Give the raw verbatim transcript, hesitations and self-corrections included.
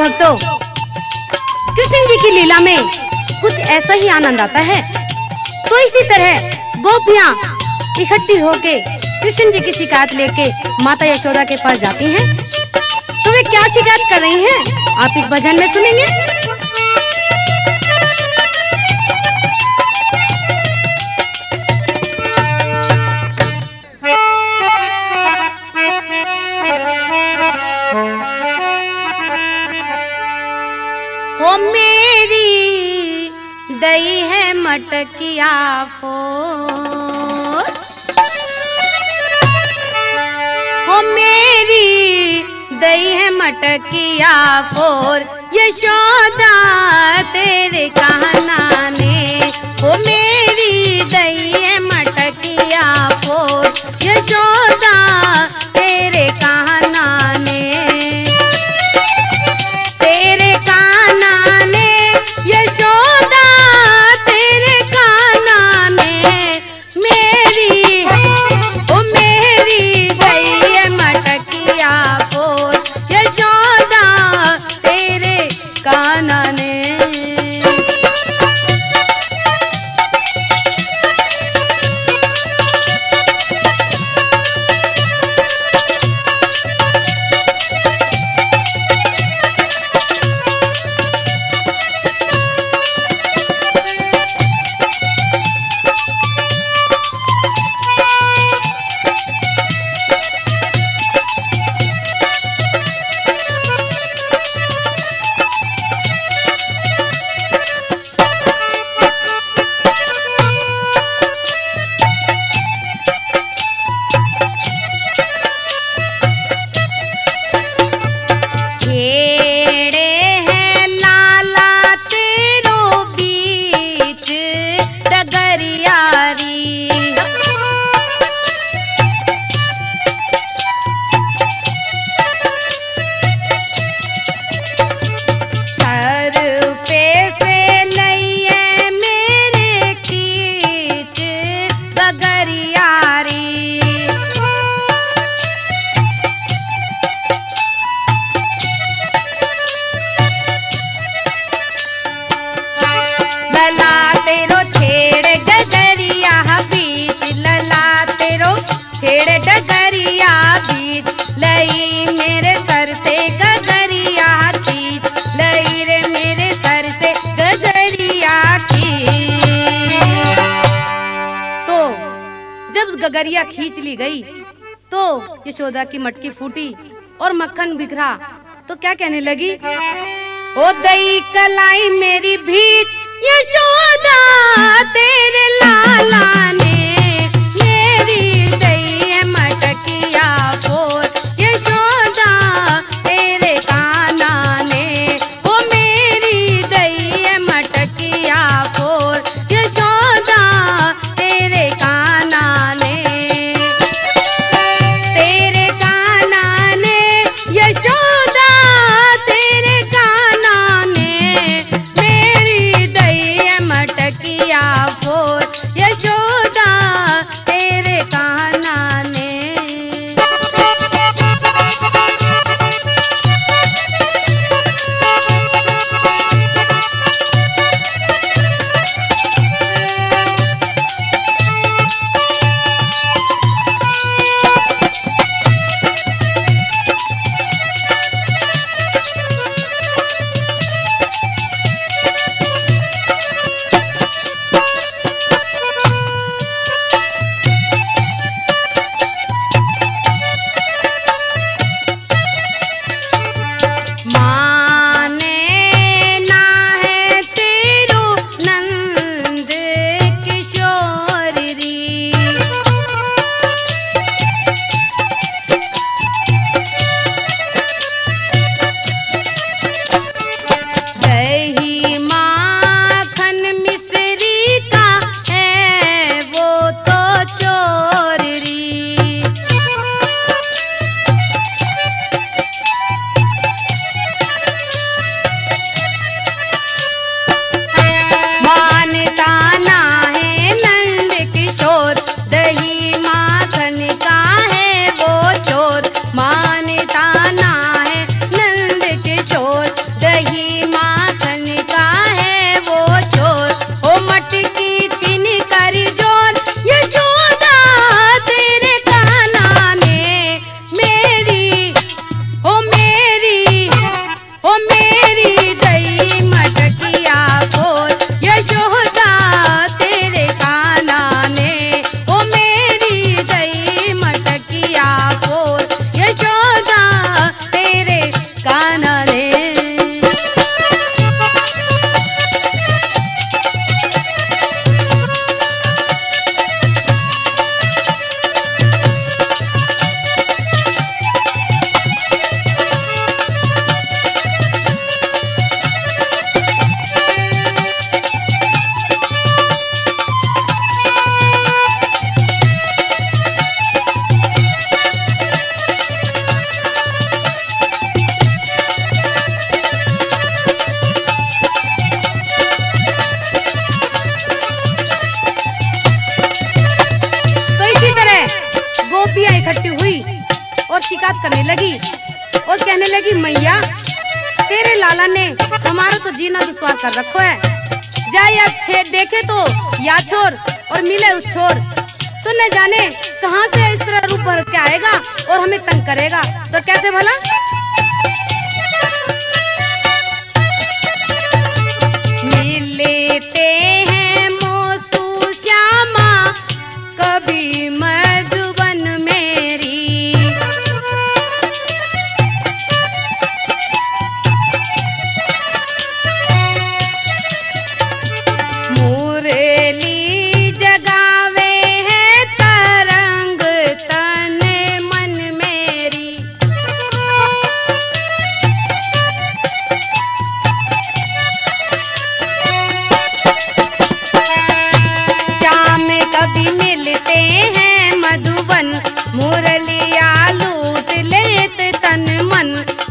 भक्तों, कृष्ण जी की लीला में कुछ ऐसा ही आनंद आता है। तो इसी तरह गोपियाँ इकट्ठी होके कृष्ण जी की शिकायत लेके माता यशोदा के पास जाती हैं। तो वे क्या शिकायत कर रही हैं, आप इस भजन में सुनेंगे। दई है मटकिया फोर हो मेरी, दई है मटकिया फोर यशोदा तेरे कहना ने। हो मेरी दई है मटकिया फोर यशोदा तेरे कहना ने। तेरे कहना ने यशोदा गगरिया खींच ली गई, तो यशोदा की मटकी फूटी और मक्खन बिखरा। तो क्या कहने लगी, ओ दई कलाई मेरी भीत यशोदा तेरे लाला ने। मेरी दई है मटकिया फोर यशोदा तेरे काना ने। ओ मेरी दई है मटकिया फोर यशोदा तेरे काना ने। यशोदा कि मैया तेरे लाला ने हमारा तो जीना दुश्वार कर रखो है। जाए या छे देखे तो या छोर और मिले उस छोर। तो न जाने कहां से इस तरह रूप भर के आएगा और हमें तंग करेगा, तो कैसे भला? मिलते हैं मोसू श्यामा कभी मधुबन मेरी, मुरली जगावे हैं तरंग तन मन मेरी। श्याम कभी मिलते हैं मधुबन, मुरलिया लूट लेते तन मन।